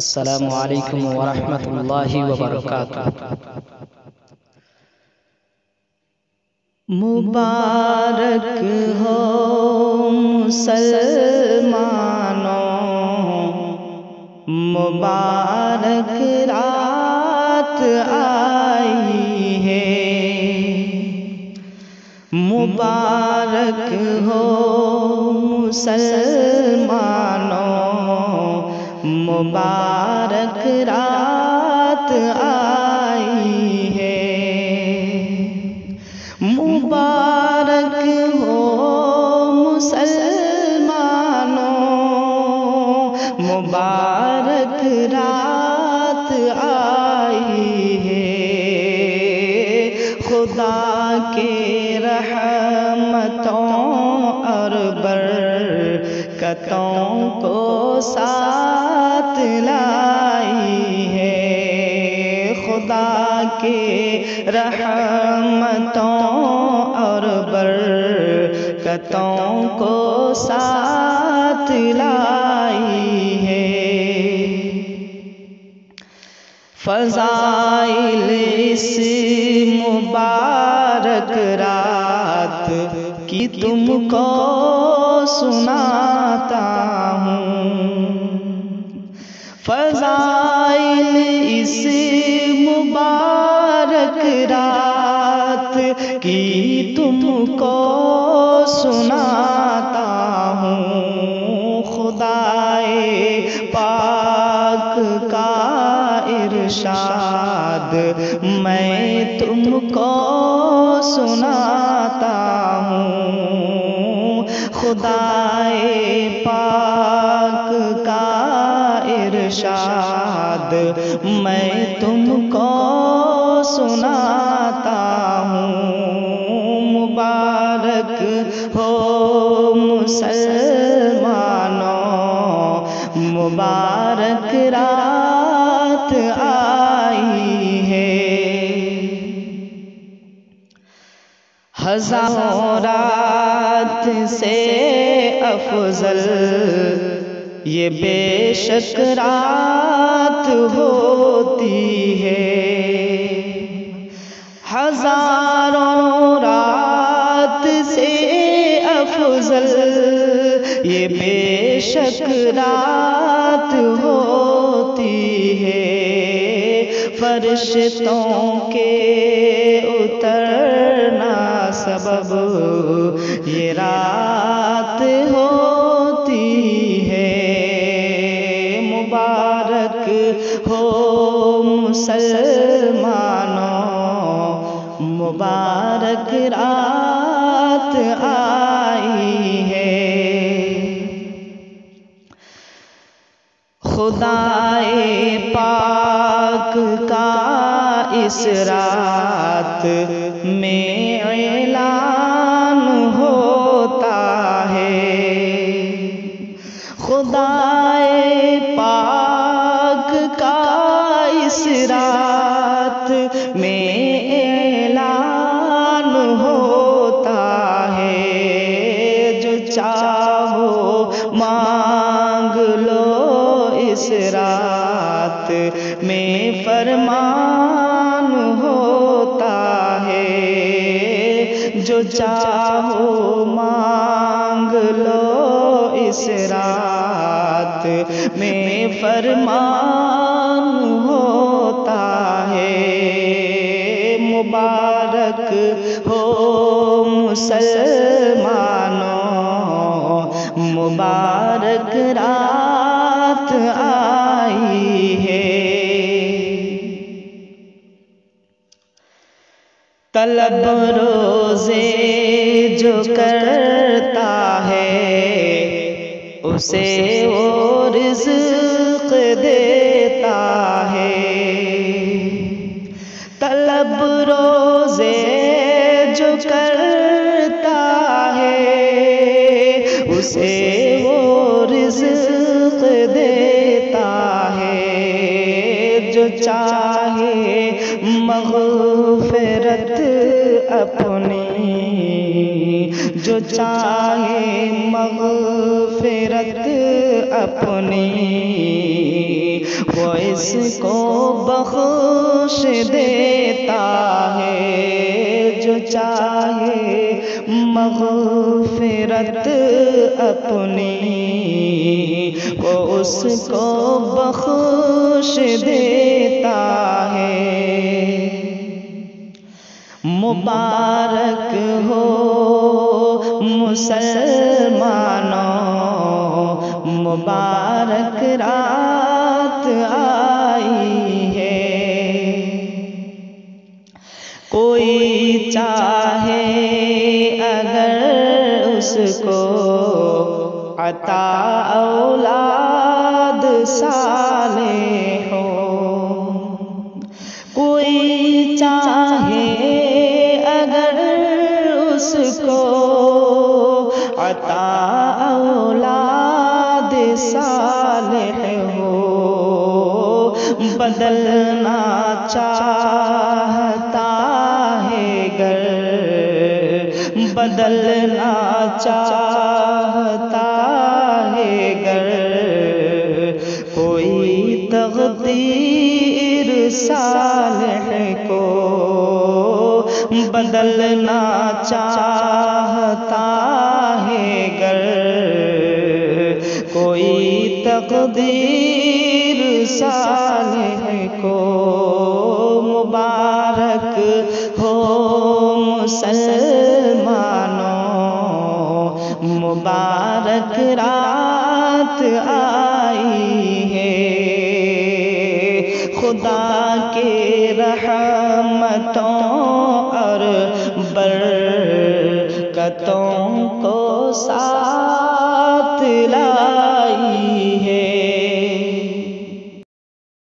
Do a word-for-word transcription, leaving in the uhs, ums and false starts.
अस्सलामु अलैकुम व रहमतुल्लाहि व बरकातहू। मुबारक हो मुसलमानों, मुबारक रात आई है। मुबारक हो मुसलमानों, मुबारक रात आई है। मुबारक हो मुसलमानों, मुबारक रात आई है। खुदा के रहमतों और बरकतों को साथ लाई है। खुदा के रहमतों और बरकतों को साथ लाई है। फज़ाइल इस मुबारक रात की तुमको सुनाता हूँ। फज़ाइल इस मुबारक रात की तुमको सुनाता हूँ। खुदाए पाक का इरशाद मैं तुमको सुनाता हूँ। खुदाए पाक का इरशाद मैं तुमको सुनाता हूँ। मुबारक हो मुसलमानों, मुबारक रात आई है। हज़ारों रात से अफजल ये बेशक रात होती है। हजारों रात से अफजल ये बेशक रात होती है। फरिश्तों के उतरना सबब ये रात होती है। मुबारक हो मुसलमानों, मुबारक रात आई है। खुदाए पाक का इस रात में ऐलान होता है। खुदाए पाक का इस रात में ऐलान होता है। जो चाहो मांग लो इस रात में फरमान होता है। जो चाहो मांग लो इस रात में फरमान होता है। मुबारक हो मुसलमानों, मुबारक रात आई है। तलब रोजे जो करता है उसे वो रिज़्क़ देता है। तलब रोज़े जो करता है उसे वो रिज़्क़ देता है। जो चाहे मग़फ़िरत अपनी, जो चाहे मग़फ़िरत अपनी इसको बख्श देता है जो चाहे मग़फ़िरत अपनी, वो उसको बख्श देता है। मुबारक हो मुसलमानों, मुबारक रात आई है। कोई चाहे अगर उसको अता औलाद साले हो, कोई चाहे अगर उसको अता औलाद सालेह हो। बदलना चाहता है गर, बदलना चाहता है गर कोई तकदीर सालेह को। बदलना चाहता है गर, कोई तकदीर सालेह को। मुबारक हो मुसलमानों, मुबारक रात आई है। खुदा के रहमतों और बरकतों को सा